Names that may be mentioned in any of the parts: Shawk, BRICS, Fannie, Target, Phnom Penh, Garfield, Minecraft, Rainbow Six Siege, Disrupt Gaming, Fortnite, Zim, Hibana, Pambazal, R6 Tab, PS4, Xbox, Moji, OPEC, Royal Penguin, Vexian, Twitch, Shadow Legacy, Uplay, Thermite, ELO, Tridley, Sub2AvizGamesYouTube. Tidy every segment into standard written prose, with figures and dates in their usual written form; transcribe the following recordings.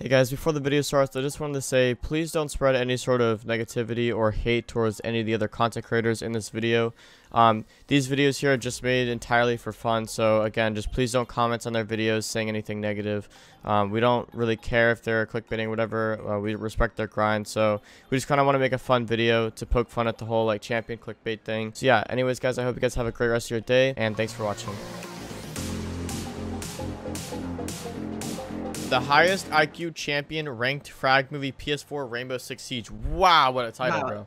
Hey guys, before the video starts, I just wanted to say, please don't spread any sort of negativity or hate towards any of the other content creators in this video. These videos here are just made entirely for fun, so again, just please don't comment on their videos saying anything negative. We don't really care if they're clickbaiting or whatever, we respect their grind, so we just kind of want to make a fun video to poke fun at the whole like champion clickbait thing. So yeah, anyways guys, I hope you guys have a great rest of your day, and thanks for watching. The highest IQ champion ranked frag movie PS4 Rainbow Six Siege. Wow, what a title, bro.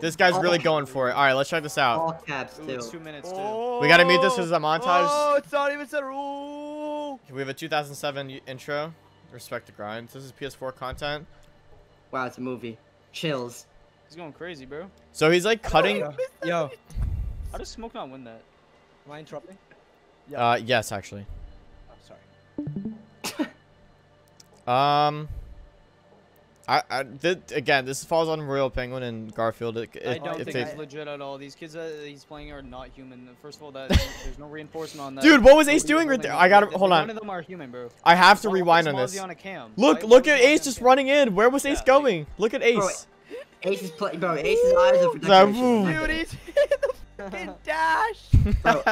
This guy's really going for it. All right, let's check this out. All caps, dude. It's 2 minutes, dude. Oh, we got to mute this as a montage. Oh, it's not even said. Ooh. We have a 2007 intro. Respect the grind. This is PS4 content. Wow, it's a movie. Chills. He's going crazy, bro. So he's like cutting. Oh, yo. How does Smoke not win that? Am I interrupting? Yeah. Yes, actually. I'm sorry. Again, this falls on Royal Penguin and Garfield. I don't think it's legit at all. These kids that he's playing are not human. First of all, that there's no reinforcement on that. Dude, what was Ace doing right there? I gotta hold on. None of them are human, bro. I have to rewind on this. Look at Ace just running in. Where was Ace going? Look at Ace. Ace is playing, bro. Ace's eyes are for decoration. Dude, he's fucking dash. Bro,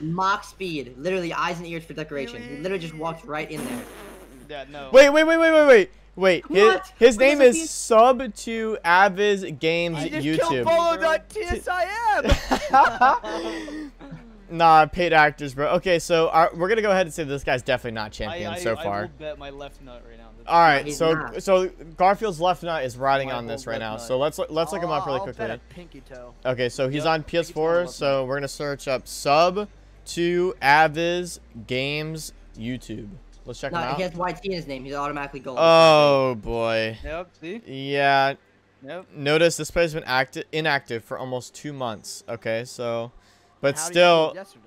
mock speed. Literally, eyes and ears for decoration. He literally just walked right in there. Yeah, no. Wait. His name is Sub2AvizGamesYouTube. Follow.tsim. Nah, paid actors, bro. Okay, so we're gonna go ahead and say this guy's definitely not champion so far. I will bet my left nut right now. All right, so Garfield's left nut is riding on this right now. Nut. So let's look him up really quickly. Bet a pinky toe. Okay, so he's on PS4. So we're gonna search up Sub2AvizGamesYouTube. Let's check him out. He has YT in his name. He's automatically gold. Oh, boy. Yep, see? Yeah. Yep. Notice this play's been inactive for almost 2 months. Okay, so... But still... Yesterday?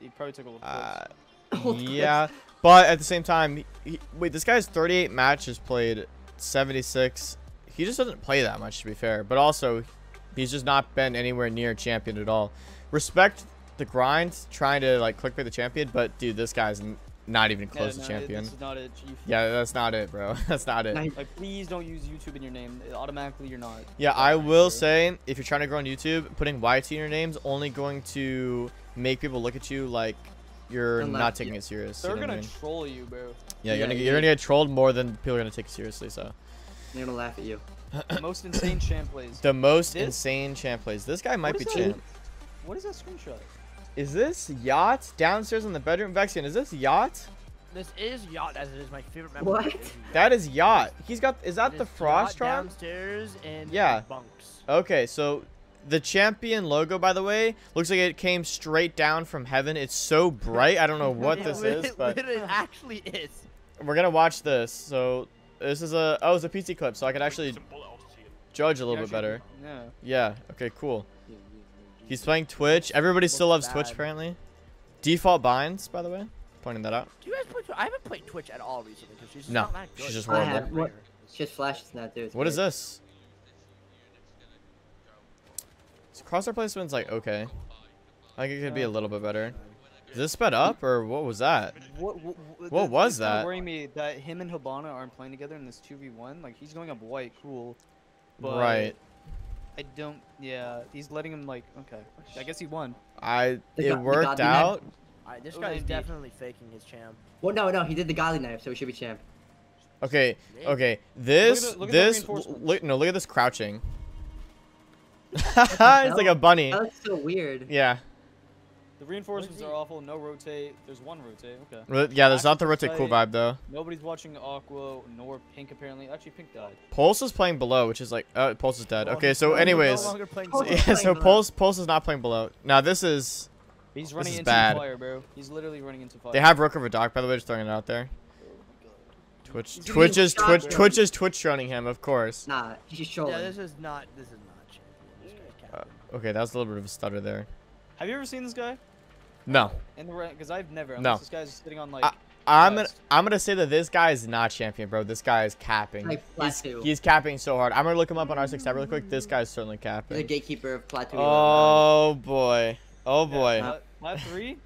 He probably took a little yeah. But at the same time... Wait, this guy's 38 matches played. 76. He just doesn't play that much, to be fair. But also, he's just not been anywhere near champion at all. Respect the grind, trying to, like, clickbait the champion. But, dude, this guy's... Not even close to champion. This is not it, Chief. Yeah, that's not it, bro. That's not it. Like, please don't use YouTube in your name. Automatically, you're not. Yeah, I will say, if you're trying to grow on YouTube, putting YT in your name's only going to make people look at you like you're not taking it serious. They're gonna troll you, bro. Yeah, you're gonna get trolled more than people are gonna take it seriously. So they're gonna laugh at you. The most insane champ plays. The most insane champ plays. This guy might be champ. What is that screenshot? Is this Yacht downstairs in the bedroom? Vexian, is this Yacht? This is Yacht, as it is my favorite member. What? That is Yacht. He's got, is that the Frost Yacht downstairs and bunks. Okay, so the champion logo, by the way, looks like it came straight down from heaven. It's so bright. I don't know what this is, but it actually is. We're going to watch this. So this is a, oh, it's a PC clip, so I can actually judge a little bit better. Yeah, okay, cool. He's playing Twitch. Everybody still loves Twitch, apparently. Default binds, by the way. Pointing that out. Do you guys play Twitch? I haven't played Twitch at all recently because she's just not that good. She's just horrible. It's just flashes now, dude. What is this? So crosshair placement's like okay. I think it could be a little bit better. Is this sped up or what was that? What was that? It's worrying me that him and Hibana aren't playing together in this 2v1. Like he's going up white, cool. But right. I don't, yeah, he's letting him, like, okay. I guess he won. It worked out. This guy is definitely faking his champ. Well, no, he did the godly knife, so he should be champ. Okay. Look at this crouching. It's like a bunny. That looks so weird. Yeah. The reinforcements are awful. No rotate. There's one rotate. Okay. Yeah, there's not the rotate cool vibe, though. Nobody's watching Aqua nor Pink, apparently. Actually, Pink died. Pulse is playing below, which is like... Pulse is dead. Okay, so anyways... So Pulse is not playing below. Now, this is... He's running into fire, bro. He's literally running into fire. They have Rook over Doc, by the way. Just throwing it out there. Twitch is Twitch running him, of course. Nah, he's just trolling. Yeah, this is not... Okay, that was a little bit of a stutter there. Have you ever seen this guy? No. Because I've never. Unless this guy's sitting on like. I'm gonna say that this guy is not champion, bro. This guy is capping. Like he's capping so hard. I'm gonna look him up on R6 Tab really quick. This guy's certainly capping. The gatekeeper of Plateau. Oh boy. Oh boy. Plat 3.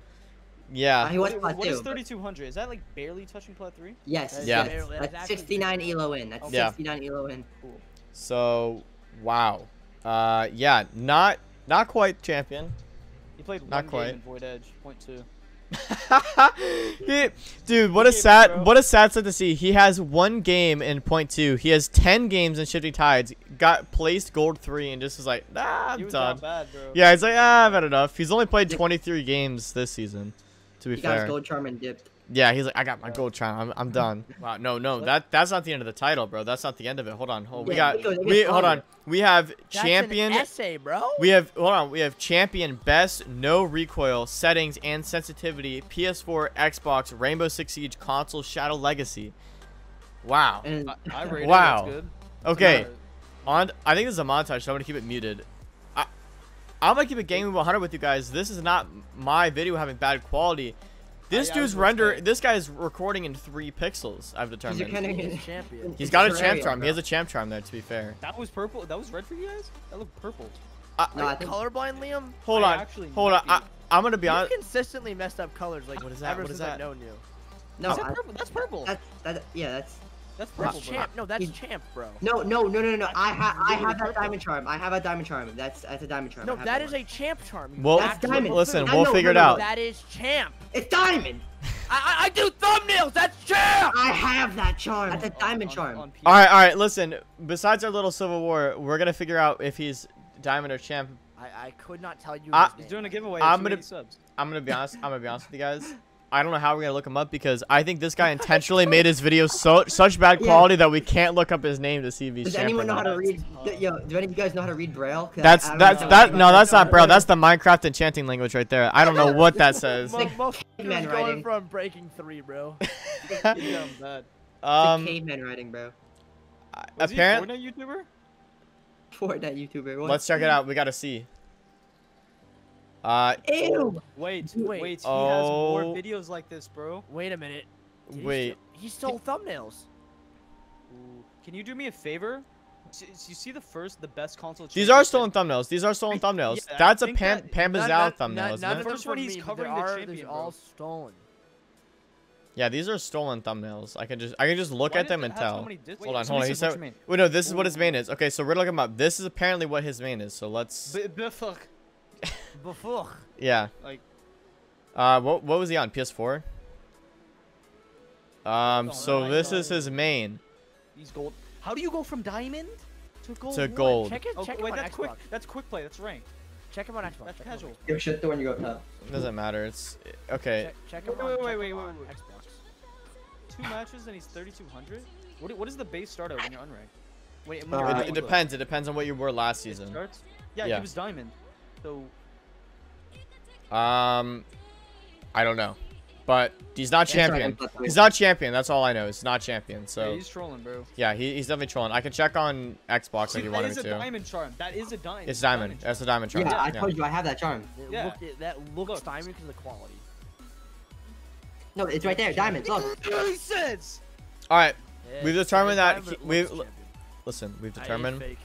Yeah. He was Plat 2. What is 3,200? Is that like barely touching Plat 3? Yes. Yeah. That's 69 ELO in. That's 69 ELO in. Cool. So, wow. Yeah, not quite champion. He played not quite in Void Edge 0.2. Dude, what a sad set to see. He has one game in 0.2. He has 10 games in Shifting Tides. Got placed gold 3 and just was like, nah, I'm done. Bad, yeah, he's like, ah, I've had enough. He's only played 23 games this season. To be fair, he got his gold charm and dipped. Yeah, he's like, I got my gold charm. I'm done. Wow, no, that's not the end of the title, bro. That's not the end of it. Hold on, hold on. We have that's champion essay, bro. We have we have champion best, no recoil, settings and sensitivity, PS4, Xbox, Rainbow Six Siege, console, Shadow Legacy. Wow. And I rated wow. That's good. Okay, I think this is a montage, so I'm gonna keep it muted. I'm gonna keep it Gaming 100 with you guys. This is not my video having bad quality. This dude's this guy's recording in 3 pixels, I've determined. He's got a champ charm. He has a champ charm there, to be fair. That was purple. That was red for you guys? That looked purple. No, I think... Colorblind, Liam? Hold on. I'm going to be honest. You've consistently messed up colors like ever since I've known you. No, that's purple. That's purple, bro. Champ. No, that's champ, bro. No. I have that diamond charm. I have a diamond charm. That's a diamond charm. No, that is a champ charm. Well, that's diamond. Listen, we'll figure it out. That is champ. It's diamond. I do thumbnails. That's champ. I have that charm. That's a diamond charm. All right. Listen, besides our little civil war, we're going to figure out if he's diamond or champ. I could not tell you. He's doing a giveaway. I'm going to be honest with you guys. I don't know how we're gonna look him up because I think this guy intentionally made his video such bad quality that we can't look up his name to see if he's. Does anyone know how to read? Yo, do any of you guys know how to read Braille? That's not Braille. That's the Minecraft enchanting language right there. I don't know what that says. Most cavemen writing from Breaking 3, bro. Cavemen writing, bro. Apparently, Fortnite YouTuber. Fortnite YouTuber. Let's check it out. We gotta see. Ew. Wait. He has more videos like this, bro. Wait a minute. Dude, wait. He stole thumbnails. Can you do me a favor? You see the best console. These are stolen thumbnails. Yeah, that's a Pambazal thumbnail. The first one he's covering the champion. All stolen. Yeah, these are stolen thumbnails. I can just look at them and tell. Hold on. He said. Wait, no. This is what his main is. Okay, so we're looking up. This is apparently what his main is. So let's. Before. Yeah. Like. What was he on? PS4. So this is his main. He's gold. How do you go from diamond to gold? Check him on Xbox. Quick. That's quick play. That's ranked. Check him on Xbox. That's casual. Give shit to when you go top. Doesn't matter. It's okay. Check him on Xbox. 2 matches and he's 3,200. What is the base starter when you're unranked? It depends. It depends on what you were last season. Yeah, he was diamond. So. I don't know, but he's not champion. He's not champion. That's all I know. It's not champion. So yeah, he's trolling, bro. Yeah, he's definitely trolling. I can check on Xbox if you want me to. That is a diamond charm. That is a diamond. It's diamond. That's a diamond charm. Yeah, I told you I have that charm. Yeah. That looks diamond because of the quality. No, it's right there. Diamonds. Look. All right, we've determined that we've determined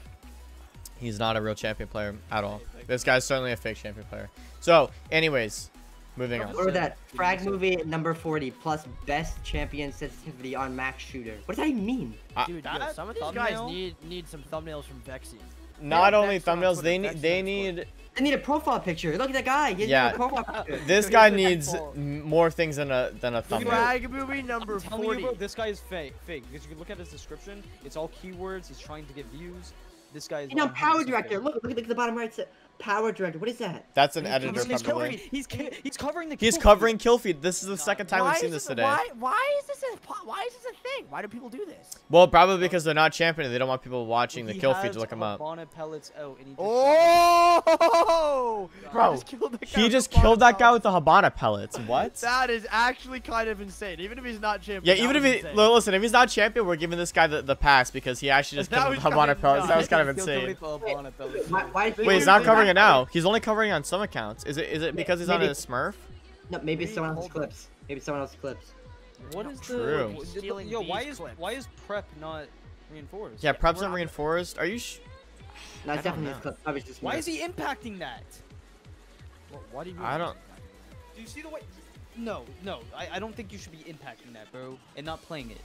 he's not a real champion player at all. This guy's certainly a fake champion player. So, anyways, moving on. Or that frag movie number 40 plus best champion sensitivity on max shooter. What does that even mean? Dude, some of these guys need some thumbnails from Vexian. Not only thumbnails, they need a profile picture. Look at that guy. Yeah. This guy needs more things than a thumbnail. Frag movie number 40. This guy is fake because you can look at his description. It's all keywords. He's trying to get views. This guy is. You know, power director. Look at the bottom right. Power director. What is that? That's an editor. He's covering kill feed. This is the second time we've seen this today. Why is this a thing? Why do people do this? Well, probably because they're not championing. They don't want people watching the kill feed to look him up. Oh, bro! He just killed that guy with the Habana pellets. What? That is actually kind of insane. Even if he's not champion. Yeah, even if he listen, if he's not champion, we're giving this guy the pass because he actually just killed the Habana pellets. That was kind of insane. Wait, he's not covering it now. He's only covering it on some accounts. Is it because he's on a Smurf? No, maybe it's someone else's clips. What is true? Yo, why is prep not reinforced? Yeah, prep's not reinforced. Are you? No, it's definitely his clip. Why is he impacting that? What do you mean? I don't. Do you see the way? No, I don't think you should be impacting that, bro, and not playing it.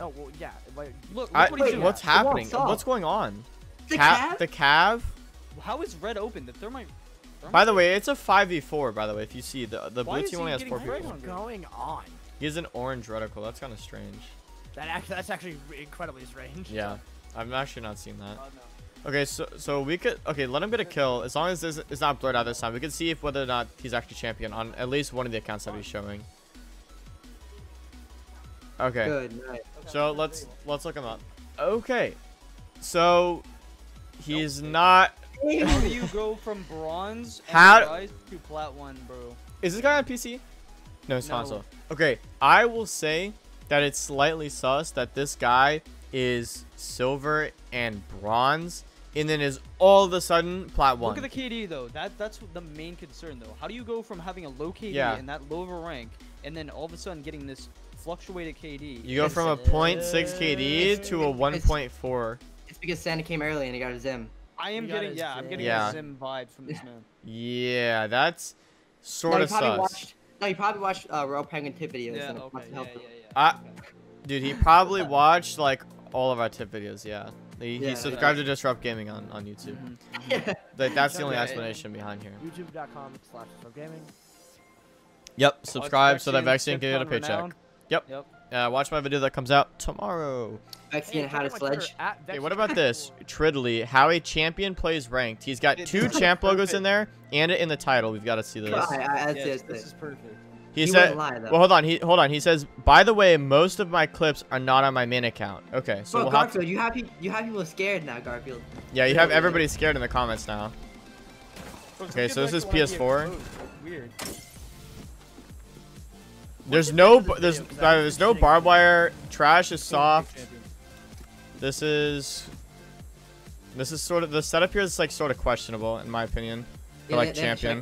Oh, well, yeah. Like, look what he's doing. What's happening? What's going on? The Cav? The Cav? How is red open? The Thermite... By the way, it's a 5v4, by the way, if you see. The blue team only has 4 people. What's going on? He has an orange reticle. That's kind of strange. That's actually incredibly strange. Yeah. I've actually not seen that. Oh, no. Okay, so we could... Okay, let him get a kill. As long as this is not blurred out this time, we can see if whether or not he's actually champion on at least one of the accounts that he's showing. Okay. Good night. So let's look him up. Okay. So he's not... How do you go from bronze and rise to plat 1, bro? Is this guy on PC? No, it's console. Okay, I will say that it's slightly sus that this guy is silver and bronze and then is all of a sudden plat 1. Look at the KD though. That's the main concern though. How do you go from having a low KD and that low of a rank and then all of a sudden getting this fluctuated KD? You go from a 0.6 KD to a 1.4. It's because Santa came early and he got his Zim. I'm getting a Zim vibe from this man. Yeah, that's sort of sus. You probably watched Royal Penguin tip videos. Yeah, dude, he probably watched like all of our tip videos. Yeah, he subscribed to Disrupt Gaming on YouTube. Like, that's the only explanation behind here. YouTube.com/DisruptGaming. Yep, subscribe so that Vexian can get a paycheck. Renowned. Yep. Watch my video that comes out tomorrow. Vexian, how to sledge. Okay, what about this? Tridley, how a champion plays ranked. He's got two champ logos in there and in the title. We've got to see this. This is perfect. He said, well, hold on. He says, by the way, most of my clips are not on my main account. Okay, so well, Garfield, you have people scared now, Garfield. Yeah, you have everybody scared in the comments now. Okay, so this is PS4. Weird. There's no barbed wire. Trash is soft. This is sort of the setup here is like sort of questionable in my opinion. For like champion.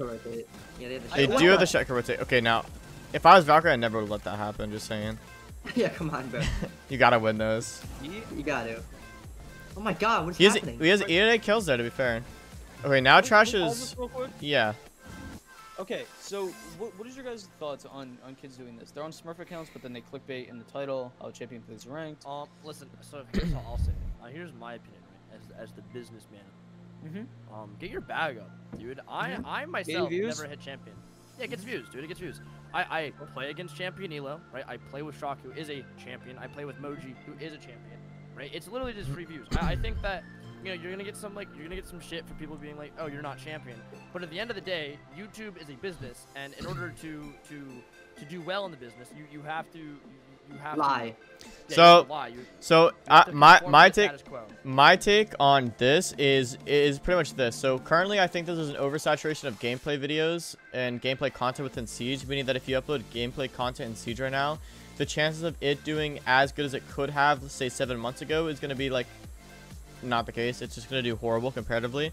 They do have the checker rotate. Okay, now if I was Valkyrie, I never would let that happen. Just saying. Yeah, come on, bro. You gotta win those. You gotta. Oh my God, what's happening? He has 8 kills there. To be fair. Okay, now Trash is. Yeah. Okay, so what is your guys' thoughts on kids doing this? They're on Smurf accounts, but then they clickbait in the title. How champion plays ranked. Listen. So here's how I'll say it. Here's my opinion, right, as the businessman. Mm-hmm. Get your bag up, dude. I myself never hit champion. Yeah, it gets views, dude. It gets views. I play against champion Elo, right? I play with Shawk, who is a champion. I play with Moji, who is a champion, right? It's literally just free views. I think that. You know, you're gonna get some shit for people being like, oh, you're not champion. But at the end of the day, YouTube is a business, and in order to do well in the business, you have to lie. Yeah, my take on this is pretty much this. So currently, I think this is an oversaturation of gameplay videos and gameplay content within Siege, meaning that if you upload gameplay content in Siege right now, the chances of it doing as good as it could have, say, 7 months ago, is gonna be like. Not the case. It's just gonna do horrible comparatively.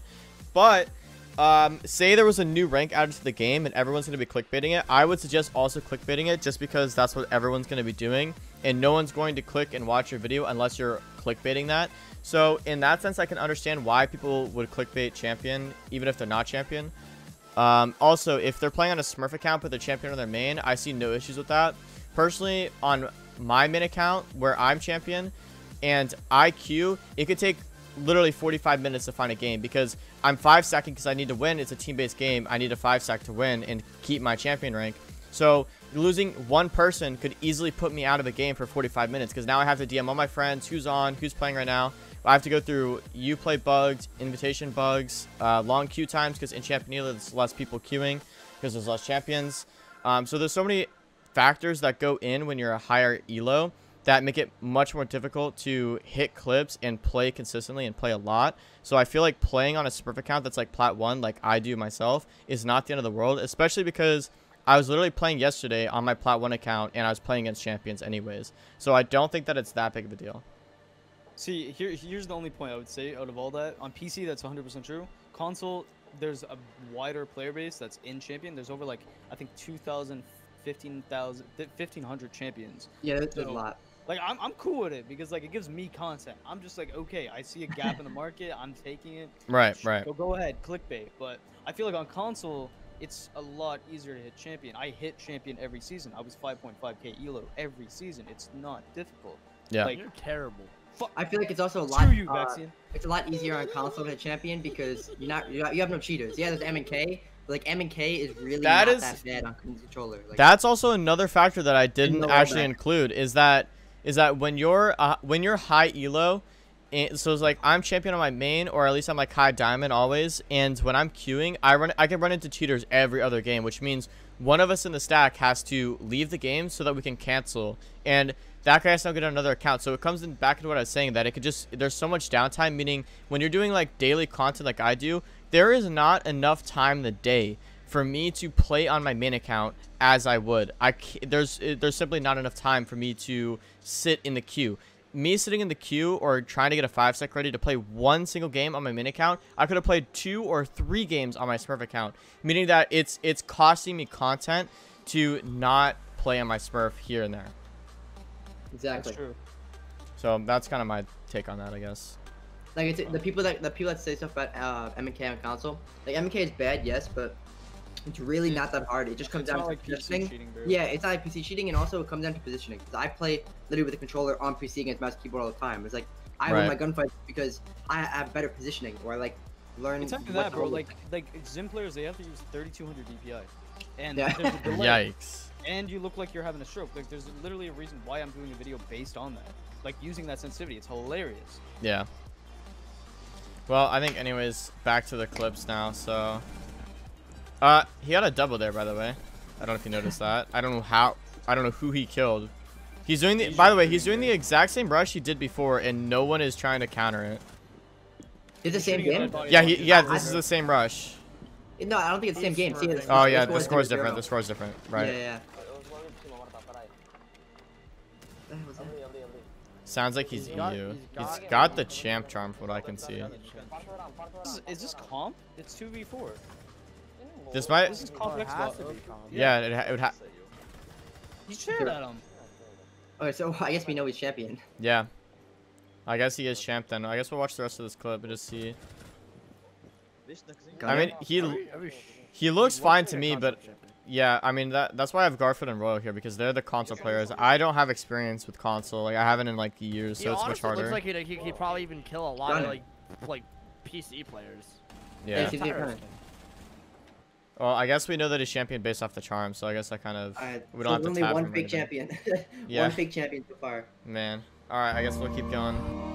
But say there was a new rank added to the game and everyone's gonna be clickbaiting it, I would suggest also clickbaiting it, just because that's what everyone's gonna be doing and no one's going to click and watch your video unless you're clickbaiting that. So in that sense, I can understand why people would clickbait champion even if they're not champion. Also, if they're playing on a Smurf account but they're champion on their main, I see no issues with that. Personally, on my main account where I'm champion and I queue, it could take literally 45 minutes to find a game because I'm 5-stacking because I need to win. It's a team-based game. I need a 5-stack to win and keep my champion rank. So losing one person could easily put me out of the game for 45 minutes because now I have to DM all my friends, who's on, who's playing right now. I have to go through Uplay bugs, invitation bugs, long queue times because in Champion Elo there's less people queuing because there's less champions. So there's so many factors that go in when you're a higher Elo that make it much more difficult to hit clips and play consistently and play a lot. So I feel like playing on a Smurf account that's like plat 1, like I do myself, is not the end of the world, especially because I was literally playing yesterday on my plat 1 account and I was playing against champions anyways. So I don't think that it's that big of a deal. See, here's the only point I would say out of all that. On PC, that's 100% true. Console, there's a wider player base that's in champion. There's over like, I think 1,500 champions. Yeah, that's a lot. Like, I'm cool with it because, like, it gives me content. I'm just like, okay, I see a gap in the market. I'm taking it. Right, right. So go ahead, clickbait. But I feel like on console, it's a lot easier to hit champion. I hit champion every season. I was 5.5k ELO every season. It's not difficult. Yeah, like, you're terrible. I feel like it's also a lot. You, it's a lot easier on console to champion because you have no cheaters. Yeah, there's M and K. But like M and K is really not that bad on controller. Like, that's also another factor that I didn't actually include is that when you're high ELO, and so it's like I'm champion on my main, or at least I'm like high diamond always. And when I'm queuing, I can run into cheaters every other game, which means one of us in the stack has to leave the game so that we can cancel, and that guy has to now get another account. So it comes in back to what I was saying, that it could just, there's so much downtime, meaning when you're doing like daily content like I do, there is not enough time in the day for me to play on my main account as I would. There's simply not enough time for me to sit in the queue. Me sitting in the queue or trying to get a 5-sec ready to play one single game on my main account, I could have played 2 or 3 games on my Smurf account, meaning that it's costing me content to not play on my Smurf here and there. Exactly. That's true. So that's kind of my take on that, I guess. Like it's, the people that say stuff about M&K on console, like M&K is bad, yes, but it's really not that hard. It just comes down to like positioning. PC cheating, yeah, it's not like PC cheating, and also it comes down to positioning. Because I play literally with a controller on PC against mouse and keyboard all the time. It's like I win my gunfights because I have better positioning, or like learn. It's after that, bro. Like Zim players, they have to use 3,200 DPI, and there's a delay. Yikes. And you look like you're having a stroke. Like there's literally a reason why I'm doing a video based on that, like using that sensitivity. It's hilarious. Yeah, well, I think anyways, back to the clips now. So he got a double there, by the way. I don't know if you noticed that. I don't know who he killed. He's doing the, by the way, he's doing the exact same rush he did before, and no one is trying to counter it. It's the same game. Yeah, this is the same rush. No, I don't think it's the same game. See, oh yeah, the score's different. The score's different, right? Yeah. Sounds like he's EU. He's got the champ charm, from what I can see. Is this comp? It's 2v4. This might. This is comp Xbox. Yeah, it would have. You cheered at him. Okay, so I guess we know he's champion. Yeah, I guess he is champ then. I guess we'll watch the rest of this clip and just see. I mean, he looks fine to me, but yeah, I mean that's why I have Garfield and Royal here, because they're the console players. I don't have experience with console, like I haven't in like years, so it's much harder. Looks like he'd probably even kill a lot of like PC players. Yeah. Well, I guess we know that he's champion based off the charm, so I guess I kind of we don't have to tap him. Only one fake champion. Yeah. One fake champion so far. Man. All right, I guess we'll keep going.